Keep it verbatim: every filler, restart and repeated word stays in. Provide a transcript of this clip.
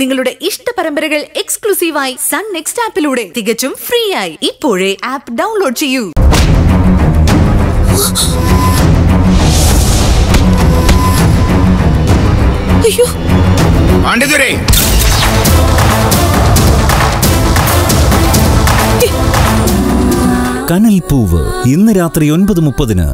നിങ്ങളുടെ ഇഷ്ട പരമ്പരകൾ എക്സ്ക്ലൂസീവായി സൺ നെക്സ്റ്റ് ആപ്പിലൂടെ തികച്ചും ഫ്രീ ആയി ഇപ്പോഴേ ആപ്പ് ഡൗൺലോഡ് ചെയ്യൂ. അയ്യോ പാണ്ഡിതുരേ, കനൽ പൂവ് ഇന്ന് രാത്രി ഒൻപത് മുപ്പതിന്.